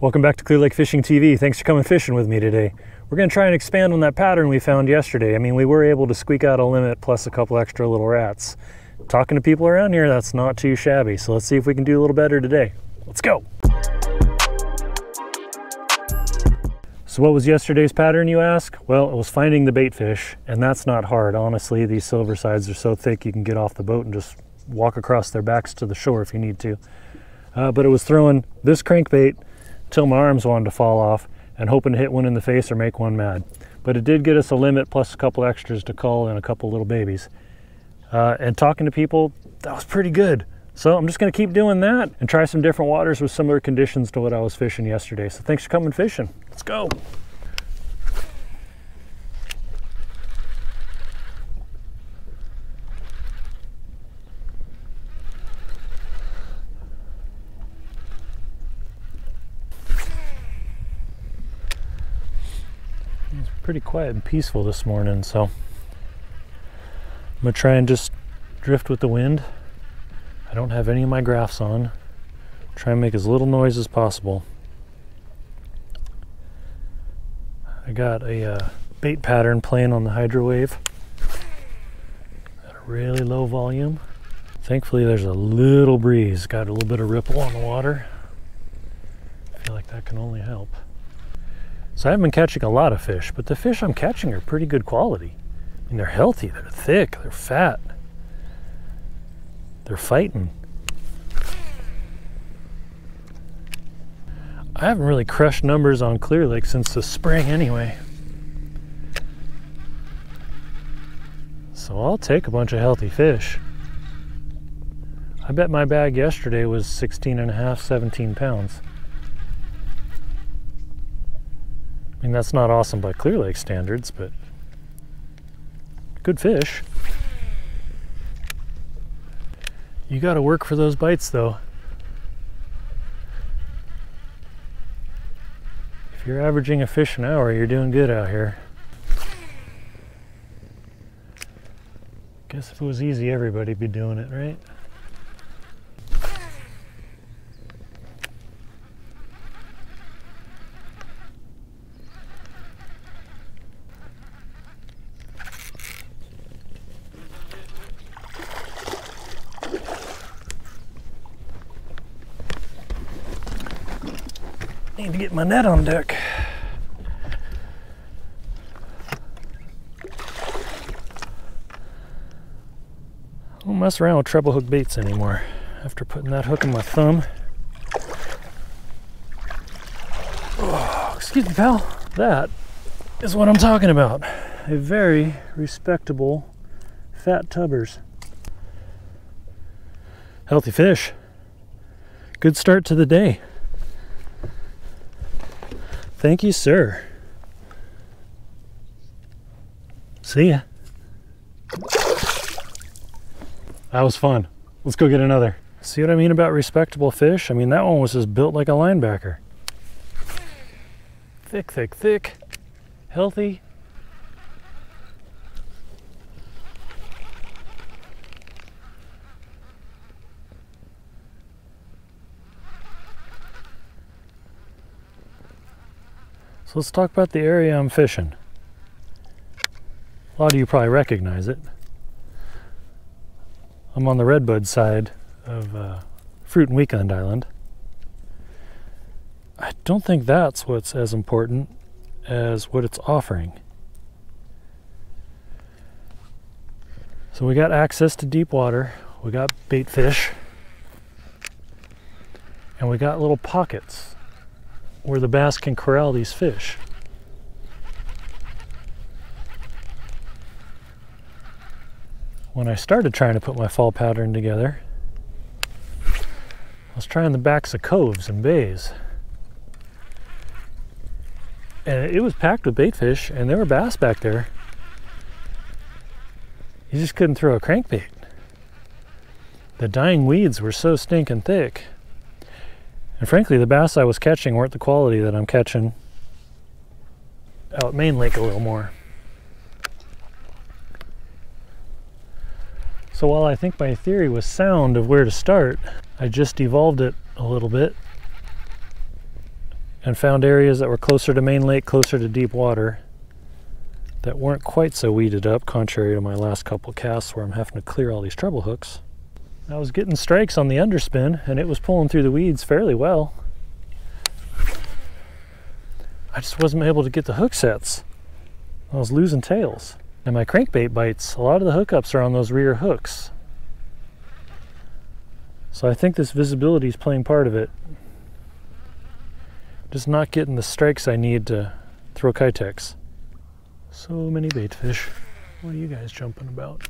Welcome back to Clear Lake Fishing TV. Thanks for coming fishing with me today. We're going to try and expand on that pattern we found yesterday. I mean, we were able to squeak out a limit plus a couple extra little rats. Talking to people around here, that's not too shabby. So let's see if we can do a little better today. Let's go. So what was yesterday's pattern, you ask? Well, it was finding the bait fish, and that's not hard. Honestly, these silver sides are so thick you can get off the boat and just walk across their backs to the shore if you need to. But it was throwing this crankbait till my arms wanted to fall off and hoping to hit one in the face or make one mad. But it did get us a limit plus a couple extras to cull and a couple little babies. And talking to people, that was pretty good. So I'm just gonna keep doing that and try some different waters with similar conditions to what I was fishing yesterday. So thanks for coming fishing. Let's go. Pretty quiet and peaceful this morning, so I'm gonna try and just drift with the wind. I don't have any of my graphs on. Try and make as little noise as possible. I got a bait pattern playing on the Hydrowave at a really low volume. Thankfully there's a little breeze, got a little bit of ripple on the water. I feel like that can only help. So I've been catching a lot of fish, but the fish I'm catching are pretty good quality. I mean, they're healthy, they're thick, they're fat. They're fighting. I haven't really crushed numbers on Clear Lake since the spring anyway. So I'll take a bunch of healthy fish. I bet my bag yesterday was 16.5, 17 pounds. I mean, that's not awesome by Clear Lake standards, but good fish. You gotta work for those bites though. If you're averaging a fish an hour, you're doing good out here. Guess if it was easy, everybody'd be doing it, right? Need to get my net on deck. I don't mess around with treble hook baits anymore. After putting that hook in my thumb. Oh, excuse me, pal. That is what I'm talking about. A very respectable fat tubbers. Healthy fish. Good start to the day. Thank you, sir. See ya. That was fun. Let's go get another. See what I mean about respectable fish? I mean, that one was just built like a linebacker. Thick, thick, thick. Healthy. So let's talk about the area I'm fishing. A lot of you probably recognize it. I'm on the redbud side of Fruit and Weekland Island. I don't think that's what's as important as what it's offering. So we got access to deep water, we got bait fish, and we got little pockets where the bass can corral these fish. When I started trying to put my fall pattern together, I was trying the backs of coves and bays. And it was packed with bait fish, and there were bass back there. You just couldn't throw a crankbait. The dying weeds were so stinking thick. And frankly, the bass I was catching weren't the quality that I'm catching out at Main Lake a little more. So while I think my theory was sound of where to start, I just evolved it a little bit and found areas that were closer to Main Lake, closer to deep water, that weren't quite so weeded up, contrary to my last couple casts where I'm having to clear all these treble hooks. I was getting strikes on the underspin and it was pulling through the weeds fairly well. I just wasn't able to get the hook sets. I was losing tails. And my crankbait bites, a lot of the hookups are on those rear hooks. So I think this visibility is playing part of it. Just not getting the strikes I need to throw kitex. So many bait fish. What are you guys jumping about?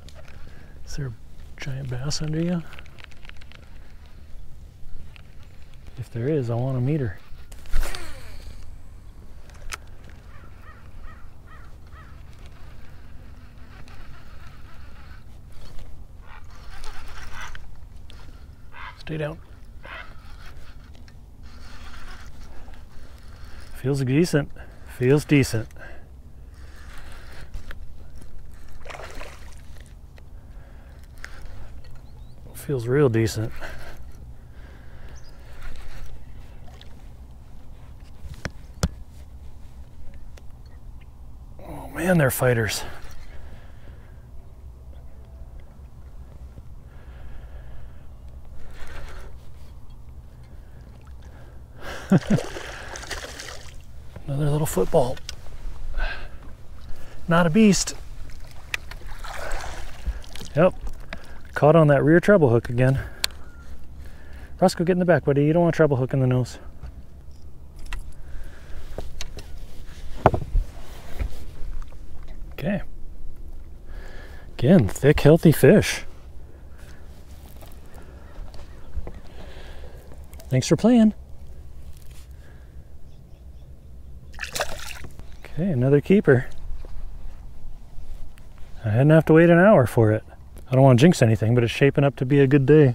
Is there a giant bass under you? If there is, I want a meter. Stay down. Feels decent. Feels decent. Feels real decent. Oh man, they're fighters. Another little football. Not a beast. Yep. Caught on that rear treble hook again. Roscoe, get in the back, buddy. You don't want a treble hook in the nose. Okay. Again, thick, healthy fish. Thanks for playing. Okay, another keeper. I didn't have to wait an hour for it. I don't want to jinx anything, but it's shaping up to be a good day.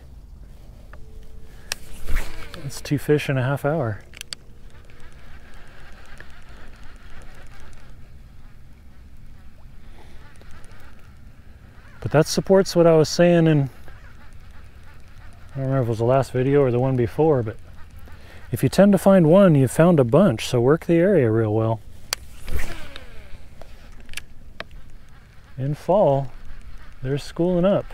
That's 2 fish in a half hour. But that supports what I was saying in, I don't remember if it was the last video or the one before, but if you tend to find one, you've found a bunch, so work the area real well. In fall, they're schooling up.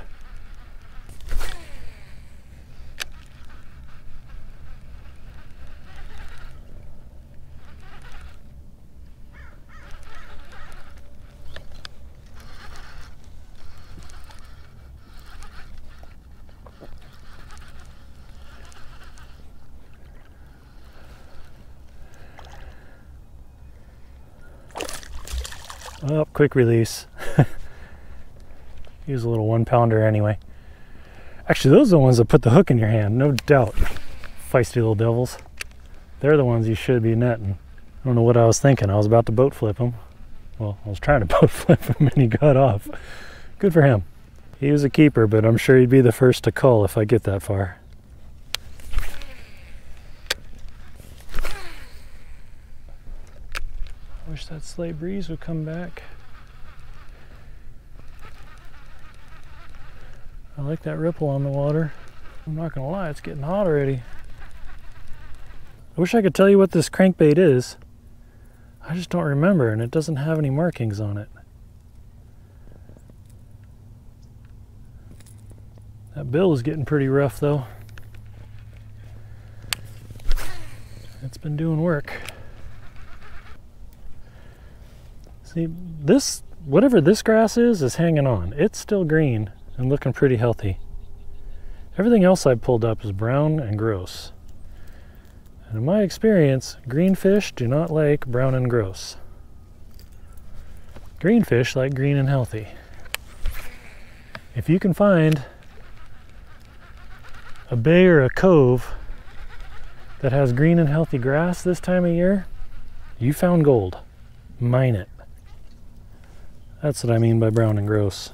Oh, quick release. Use a little 1-pounder anyway. Actually, those are the ones that put the hook in your hand, no doubt. Feisty little devils. They're the ones you should be netting. I don't know what I was thinking. I was about to boat flip him. Well, I was trying to boat flip him and he got off. Good for him. He was a keeper, but I'm sure he'd be the first to cull if I get that far. I wish that slight breeze would come back. I like that ripple on the water. I'm not gonna lie, it's getting hot already. I wish I could tell you what this crankbait is. I just don't remember, and it doesn't have any markings on it. That bill is getting pretty rough though. It's been doing work. See, this, whatever this grass is hanging on. It's still green and looking pretty healthy. Everything else I pulled up is brown and gross. And in my experience, green fish do not like brown and gross. Green fish like green and healthy. If you can find a bay or a cove that has green and healthy grass this time of year, you found gold. Mine it. That's what I mean by brown and gross.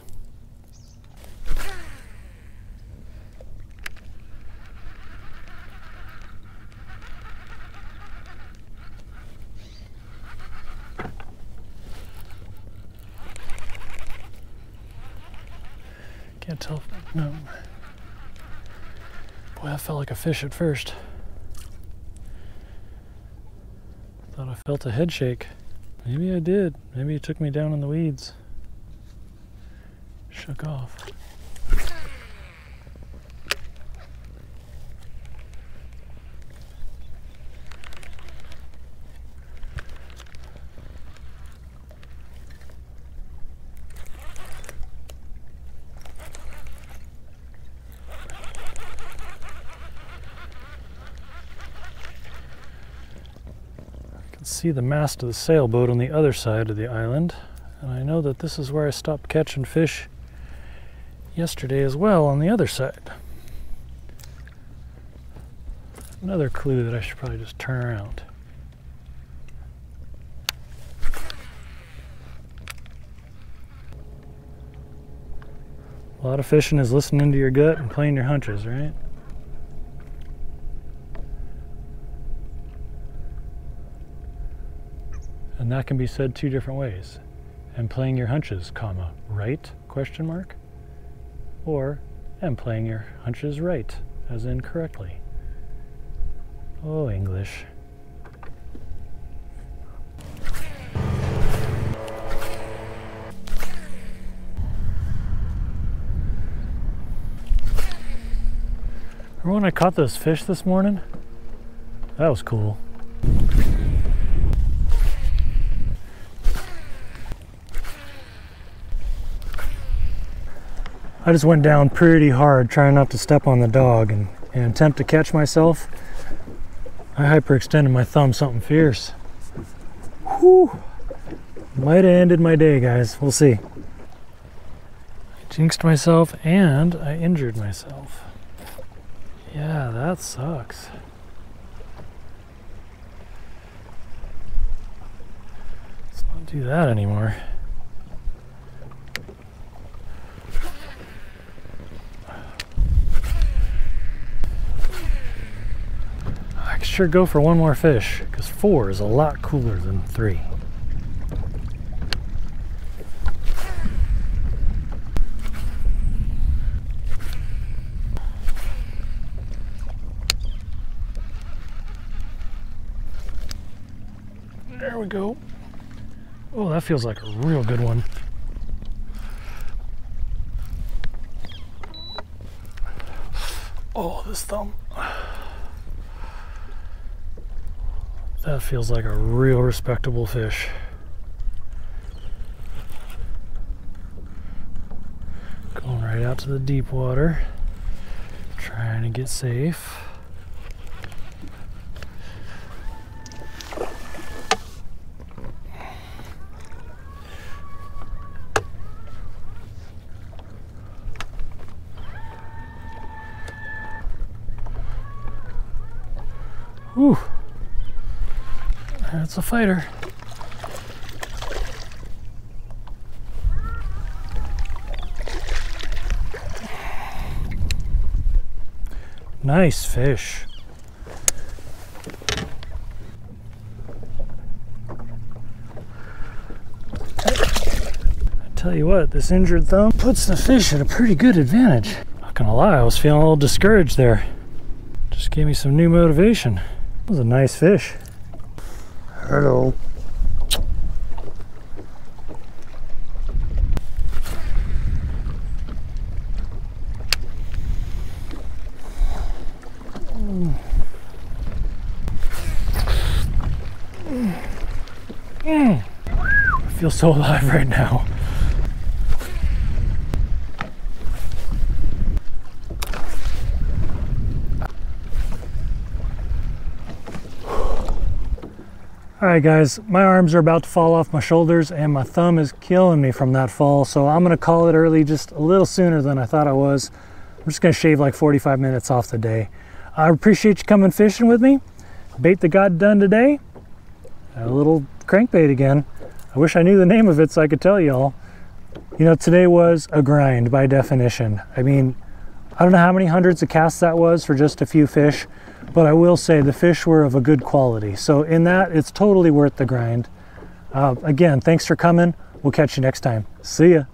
Can't tell, no. Boy, that felt like a fish at first. Thought I felt a head shake. Maybe I did. Maybe it took me down in the weeds. Shook off. See the mast of the sailboat on the other side of the island, and I know that this is where I stopped catching fish yesterday as well, on the other side. Another clue that I should probably just turn around. A lot of fishing is listening to your gut and playing your hunches, right? And that can be said two different ways. And playing your hunches, comma, right, question mark? Or, and playing your hunches right, as in correctly. Oh, English. Remember when I caught those fish this morning? That was cool. I just went down pretty hard trying not to step on the dog and attempt to catch myself. I hyperextended my thumb something fierce. Whew! Might have ended my day, guys. We'll see. I jinxed myself and I injured myself. Yeah, that sucks. Let's not do that anymore. Sure, go for one more fish, because four is a lot cooler than three. There we go. Oh, that feels like a real good one. Oh, this thumb. That feels like a real respectable fish. Going right out to the deep water, trying to get safe. Whew. That's a fighter. Nice fish. I tell you what, this injured thumb puts the fish at a pretty good advantage. Not gonna lie, I was feeling a little discouraged there. Just gave me some new motivation. That was a nice fish. Hello. I feel so alive right now. Alright guys, my arms are about to fall off my shoulders and my thumb is killing me from that fall, so I'm going to call it early just a little sooner than I thought I was. I'm just going to shave like 45 minutes off the day. I appreciate you coming fishing with me. Bait that got done today. A little crankbait again. I wish I knew the name of it so I could tell y'all. You know, today was a grind by definition. I mean, I don't know how many hundreds of casts that was for just a few fish, but I will say the fish were of a good quality. So in that, it's totally worth the grind. Again, thanks for coming. We'll catch you next time. See ya.